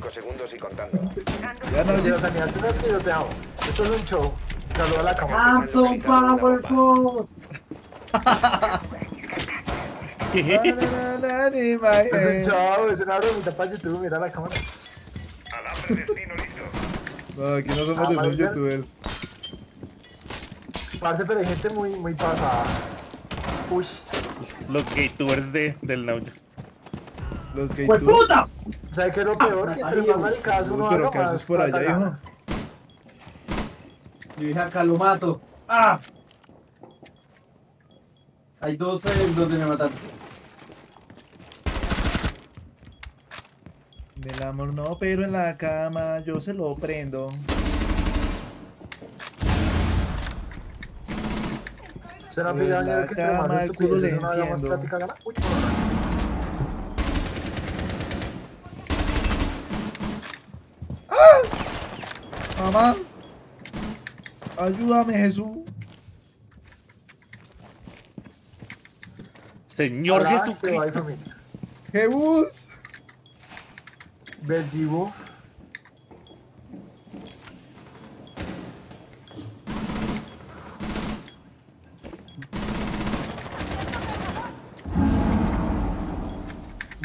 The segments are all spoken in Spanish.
5 segundos y contando. Ya no llevas a mi altura, es que yo te amo. Esto es un show. Saluda a la cámara. I'm so powerful. Es un show, es una bromita para YouTube. Mira la cámara. Alambre de destino listo. No, aquí no somos esos youtubers. Parce, pero hay gente muy pasada. Uy. Los gatubers del Nauyo. Los gatubers. ¡Pues puta! ¿Sabes qué es lo peor? Que entre más maricadas uno haga, pero ¿qué haces por allá, hijo? Yo dije acá lo mato. ¡Ah! Hay dos en donde me mataron. Del amor no, pero en la cama yo se lo prendo. Será pues la cama, que cama el culo le enciendo. ¡Ah! Mamá, ayúdame, Jesús. Señor hola, Jesucristo. Jebus. Belgibo.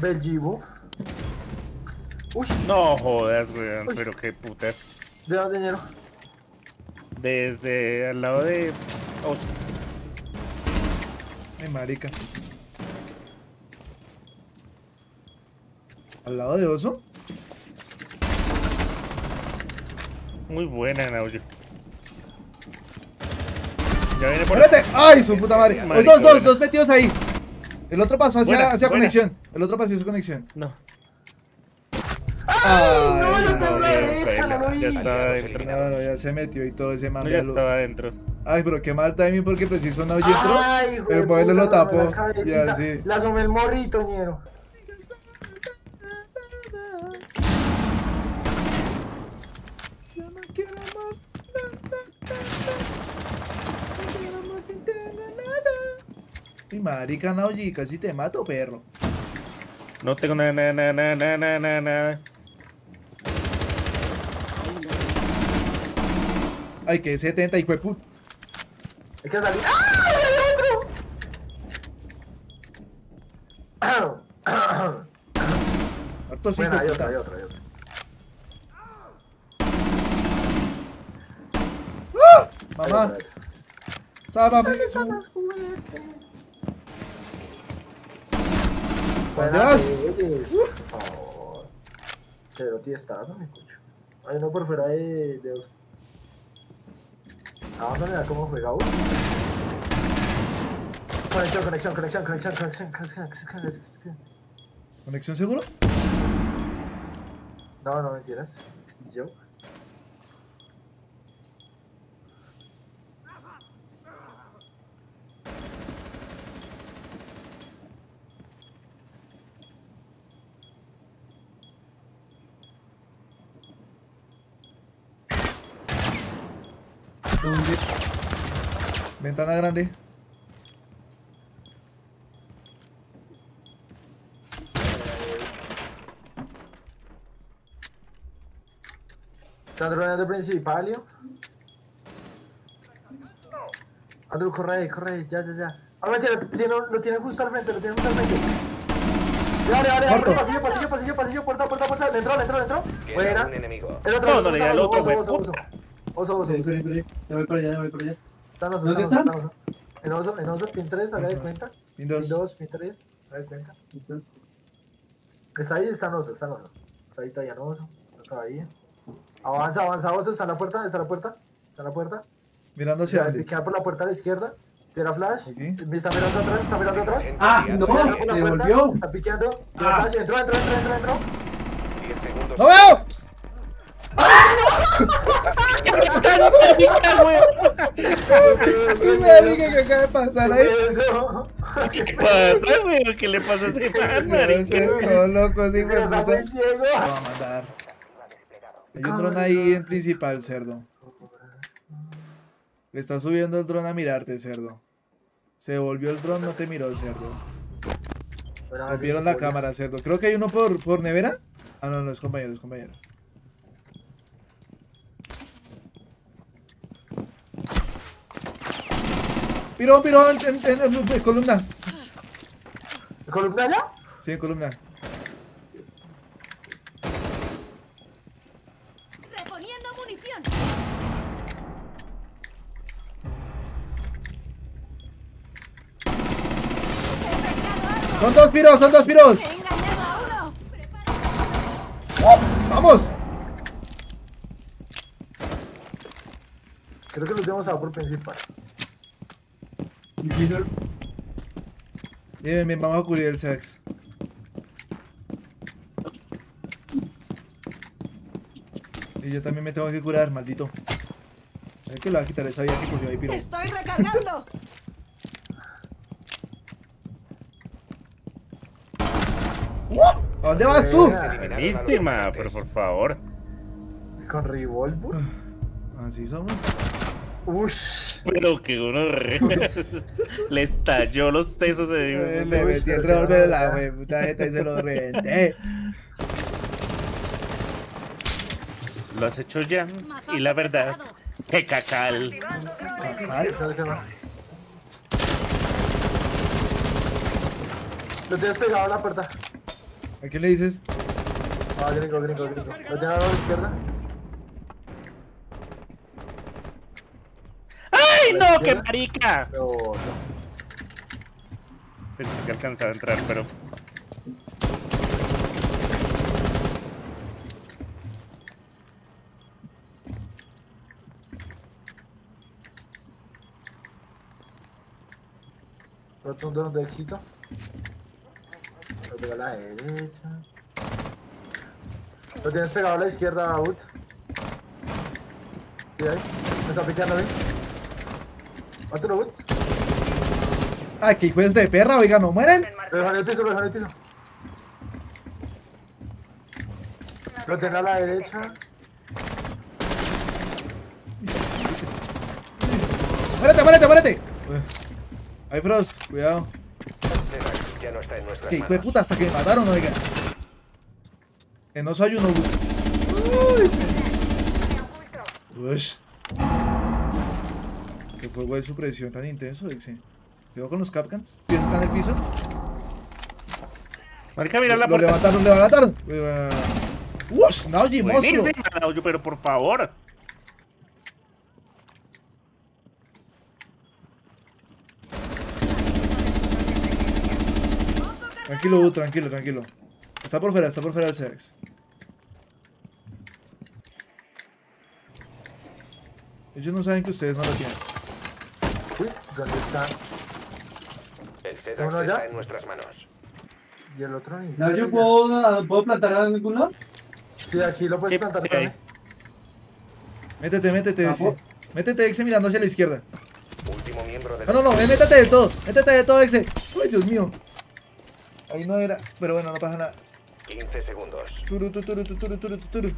Belgibo. Uy. No jodas, weón, pero qué putas. ¿De dónde dinero? Desde al lado de... Oh. Ay, marica. ¿Al lado de oso? Muy buena, Nauyo. Ya viene por... ¡Espérate! ¡Ay, su puta madre! Los dos metidos ahí. El otro pasó hacia conexión. El otro pasó hacia conexión. No. ¡Ay! ¡No, no está a la derecha! ¡No lo vi! Ya estaba adentro. No, ya se metió y todo ese mami. Ya estaba adentro. Ay, pero qué mal timing porque preciso Nauyo entró. El modelo lo tapó. Ya, sí. La asomé el morrito, ñero. Mi marica, Nauyi, casi te mato, perro. No tengo nada. Ay, que 70, hijo de puta. Es que salí. ¡Ah! ¡Otro! Harto sí, bueno, hay otro. ¡Ah! Mamá. Sálvame, Jesús. ¿Cuántas? Por favor. Cero tiestazo, mi cucho. Hay uno por fuera de oso. Vamos a mirar cómo juega uno. Conexión. ¿Conexión seguro? No, mentiras. Yo. Ventana grande. ¿Están dronando principal? Andrew, corre, ya. Ah, mentira, lo tienen justo al frente, Dale, pasillo, puerta. Le entró. Buena. Un enemigo. El otro, no, el otro. Oso. Ya voy por allá. Sanos. En oso, pin 3, haga de cuenta. Pin 2, pin 3, haga de cuenta. Está ahí, está en oso. Está ahí todavía no oso. Está ahí. Avanza, oso, está en la puerta. Mirando hacia adelante. Piquear por la puerta a la izquierda. Tira flash. Okay. Está mirando atrás. Ah, no, se volvió. Está piqueando. Ah. Flash. Entró. 10 segundos. ¡No veo! ¿Qué acaba de pasar ahí? ¿Qué pasa, güey? ¿Qué le pasa a ese man, marica? Todo loco, sí, güey. Lo va a matar. Hay un dron ahí en principal, cerdo. Le está subiendo el dron a mirarte, cerdo. Se volvió el dron, no te miró, cerdo. Rompieron la cámara, cerdo. Creo que hay uno por nevera. Ah, no, no, es compañero, es compañero. Piro, piro, en columna. ¿En columna ya? Sí, en columna. Reponiendo munición. Son dos piros, son dos piros. He engañado a uno. ¡Oh! ¡Vamos! Creo que los llevamos a por principal. Bien, bien, vamos a cubrir el sax. Y yo también me tengo que curar, maldito. Es que lo va a quitar esa vida que cogió ahí, piro. ¡Estoy recargando! ¿A dónde vas tú? Víctima, pero por favor. ¿Con revólver? Así somos. Ush. Pero que uno re... le estalló los tesos de... Le metí el revólver de la wey, puta jeta y se lo reventé. Lo has hecho ya, y la verdad, que cacal. ¿Cacal? Lo tienes pegado a la puerta. ¿A qué le dices? Ah, gringo, gringo, gringo. ¿Lo tienes a la izquierda? No, que marica. No, no. Pensé que alcanzaba a entrar, pero. ¿Rotondo de quito? Lo tengo a la derecha. Lo tienes pegado a la izquierda, Out. ¿Sí ahí? ¿Me está pichando bien? ¿Mátelo, Wood? ¡Ay, qué hijos de perra! Oiga, no mueren. Lo dejan en el piso, lo dejan en el piso. Lo tengo a la derecha. ¡Muérete, muérete, muérete! Hay Frost, cuidado. Ya no está en nuestra. ¡Qué hijo de puta! Hasta que me mataron, oiga. En oso hay uno, Wood. Uy. Que fuego de supresión tan intenso, Dixie. Cuidado con los capcans. ¿Piensa está en el piso? Marica, mira la puerta. Lo levantaron, lo levantaron. ¡Ush! ¡Nauji, monstruo! Pero por favor. Tranquilo, tranquilo, tranquilo. Está por fuera del CX. Ellos no saben que ustedes no lo tienen. Uy, ¿dónde está? El Cedax está en nuestras manos. ¿Y el otro ni? ¿No, yo puedo plantar a ningún lado? Sí, aquí lo puedes sí, plantar. Sí. Para mí. Métete, métete, Exe. Métete, Exe, mirando hacia la izquierda. Último miembro de... No, no, no, métete de todo. Métete de todo, Exe. Uy, Dios mío. Ahí no era, pero bueno, no pasa nada. 15 segundos. Turu, turu, turu, turu, turu.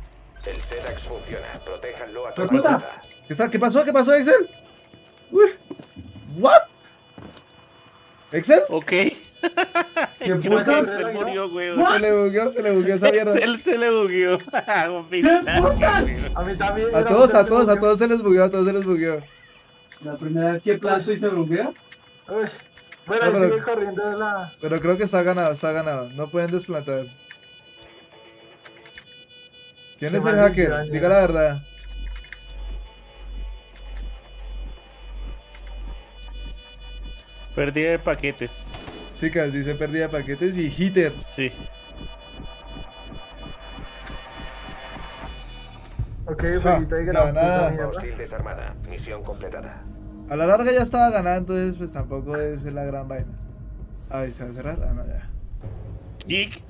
El Cedax funciona. Protéjanlo a toda costa. ¿Qué pasó? ¿Qué pasó, Exe? Uy. ¿What? ¿Excel? Ok. ¿Qué puta? Excel murió, güey. Se le bugueó esa mierda. Él se le bugueó. ¿Qué puta? A mí también. A todos se les bugueó, a todos se les bugueó. ¿La primera vez que plancho y se bugueó? Uy. Bueno, ahí sigue corriendo de la... Pero creo que está ganado, está ganado. No pueden desplantar. ¿Quién es el hacker? Diga la verdad. Pérdida de paquetes. Chicas, dice pérdida de paquetes y hitter. Sí. Ok, bonita y ganada. Misión completada. A la larga ya estaba ganada, entonces pues tampoco es la gran vaina. Ay, ¿se va a cerrar? Ah, no, ya. Geek.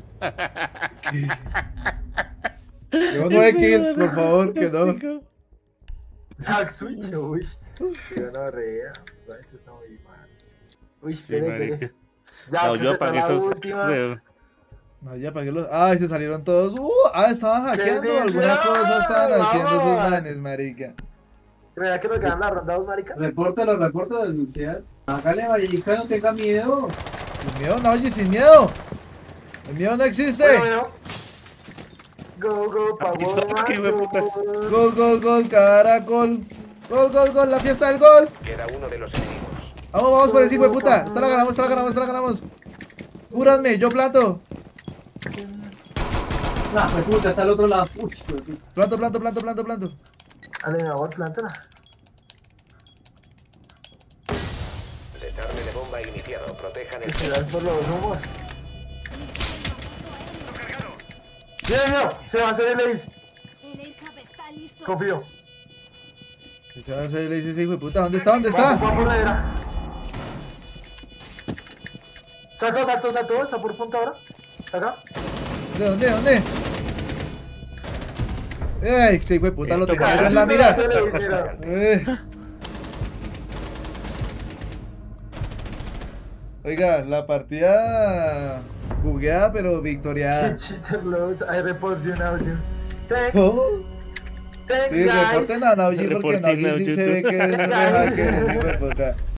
Llevo 9 kills, por favor, que no. Dark Switch, uy. Yo no reía. Sabes que está muy mal. Uy, sí, espere. Ya, no, yo apagué esos. No, ya apagué los. Ay, se salieron todos. Estaban hackeando. Alguna cosa estaban haciendo esos manes, marica. ¿Creía que nos ganan la ronda 2, marica? Repórtalo, repórtalo, denunciar. Hágale, marica, no tenga miedo. Sin miedo, no, oye, sin miedo. El miedo no existe. Bueno, bueno. Go, go, Pavón. Gol, gol, gol, caracol. Gol, gol, gol, la fiesta del gol. Queda uno de los enemigos. Vamos, vamos por el hijo de puta. Esta la ganamos, esta la ganamos, esta la ganamos. Cúrame, yo planto. No, pues puta, está al otro lado. Uy, planto, planto, planto, planto, planto. Dale, mi amor, plántala. Detector de bomba iniciado. Protejan el ciudad por los humos. ¡Dios mío! ¡Se va a hacer el ace! El ACAP está listo. Confío. Que se va a hacer el ace ese hijo de puta. ¿Dónde está? ¿Dónde está? Va por la era. Saltó, saltó, saltó. Está por punta ahora. Está acá. ¿Dónde? ¿Dónde? ¡Ey! Ese hijo de puta lo tenía yo en la mira. Oiga, la partida bugueada pero victoriada. Cheaterlos, I report you now, you. Thanks. Oh. Thanks, sí, guys. Reporten a Nauji porque Nauji sí se ve que es un hacker, hijo de puta.